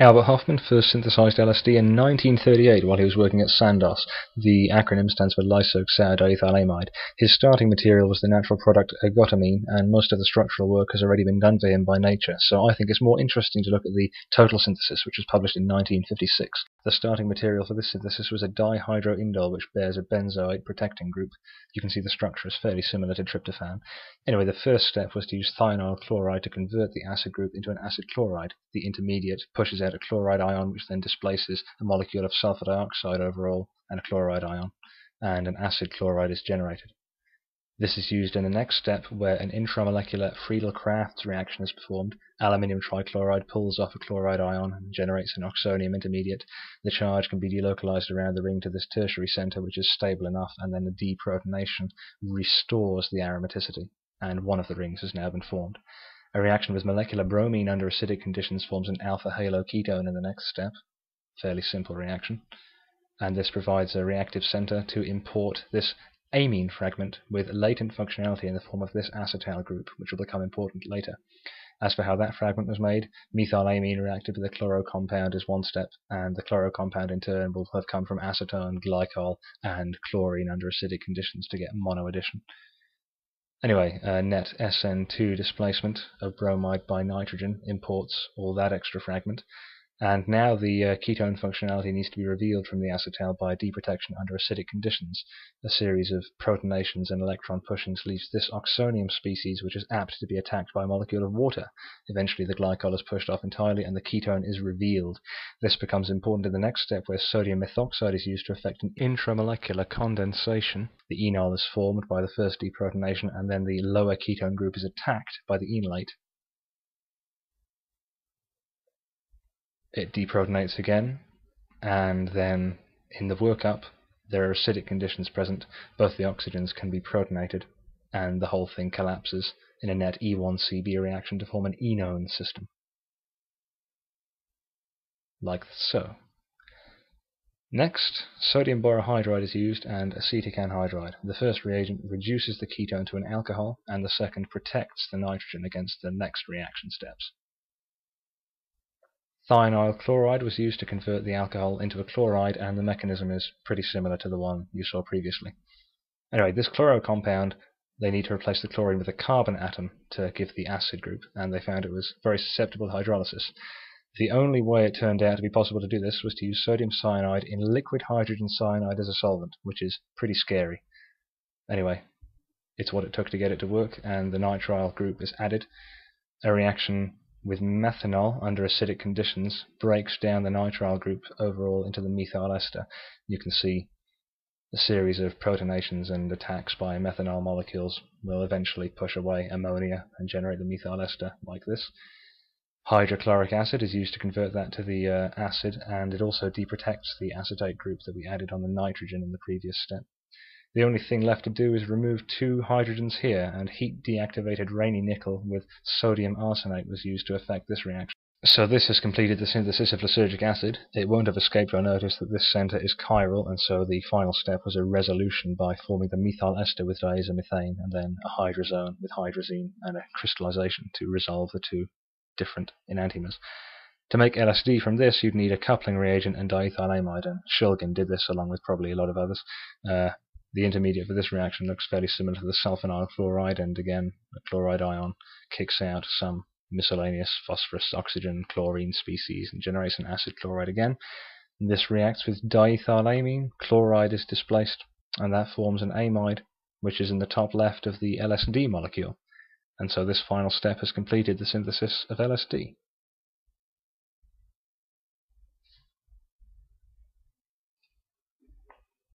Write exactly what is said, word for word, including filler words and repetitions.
Albert Hoffman first synthesized L S D in nineteen thirty-eight while he was working at SANDOS. The acronym stands for Lysergic Acid Diethylamide. His starting material was the natural product ergotamine, and most of the structural work has already been done for him by nature, so I think it's more interesting to look at the total synthesis, which was published in nineteen fifty-six. The starting material for this synthesis was a dihydroindole, which bears a benzoate protecting group. You can see the structure is fairly similar to tryptophan. Anyway, the first step was to use thionyl chloride to convert the acid group into an acid chloride. The intermediate pushes out a chloride ion, which then displaces a molecule of sulfur dioxide overall and a chloride ion, and an acid chloride is generated. This is used in the next step, where an intramolecular Friedel-Crafts reaction is performed. Aluminium trichloride pulls off a chloride ion and generates an oxonium intermediate. The charge can be delocalized around the ring to this tertiary center, which is stable enough, and then the deprotonation restores the aromaticity, and one of the rings has now been formed. A reaction with molecular bromine under acidic conditions forms an alpha halo ketone in the next step. Fairly simple reaction. And this provides a reactive center to import this amine fragment with latent functionality in the form of this acetal group, which will become important later. As for how that fragment was made, methylamine reacted with a chloro compound is one step, and the chloro compound in turn will have come from acetone, glycol, and chlorine under acidic conditions to get mono addition. Anyway, uh, net S N two displacement of bromide by nitrogen imports all that extra fragment. And now the uh, ketone functionality needs to be revealed from the acetal by deprotection under acidic conditions. A series of protonations and electron pushings leaves this oxonium species, which is apt to be attacked by a molecule of water. Eventually the glycol is pushed off entirely and the ketone is revealed. This becomes important in the next step, where sodium methoxide is used to effect an intramolecular condensation. The enol is formed by the first deprotonation, and then the lower ketone group is attacked by the enolate. It deprotonates again, and then in the workup there are acidic conditions present. Both the oxygens can be protonated, and the whole thing collapses in a net E one C B reaction to form an enone system. Like so. Next, sodium borohydride is used and acetic anhydride. The first reagent reduces the ketone to an alcohol, and the second protects the nitrogen against the next reaction steps. Thionyl chloride was used to convert the alcohol into a chloride, and the mechanism is pretty similar to the one you saw previously. Anyway, this chloro compound, they need to replace the chlorine with a carbon atom to give the acid group, and they found it was very susceptible to hydrolysis. The only way it turned out to be possible to do this was to use sodium cyanide in liquid hydrogen cyanide as a solvent, which is pretty scary. Anyway, it's what it took to get it to work, and the nitrile group is added. A reaction with methanol under acidic conditions breaks down the nitrile group overall into the methyl ester. You can see a series of protonations and attacks by methanol molecules will eventually push away ammonia and generate the methyl ester like this. Hydrochloric acid is used to convert that to the uh, acid, and it also deprotects the acetate group that we added on the nitrogen in the previous step. The only thing left to do is remove two hydrogens here, and heat-deactivated rainy nickel with sodium arsenate was used to effect this reaction. So this has completed the synthesis of lysergic acid. It won't have escaped our notice that this centre is chiral, and so the final step was a resolution by forming the methyl ester with diazomethane, and then a hydrazone with hydrazine, and a crystallization to resolve the two different enantiomers. To make L S D from this, you'd need a coupling reagent and diethylamide, and Shulgin did this along with probably a lot of others. Uh, The intermediate for this reaction looks fairly similar to the sulfonyl chloride, and again, a chloride ion kicks out some miscellaneous phosphorus, oxygen, chlorine species and generates an acid chloride again. And this reacts with diethylamine, chloride is displaced, and that forms an amide, which is in the top left of the L S D molecule. And so this final step has completed the synthesis of L S D.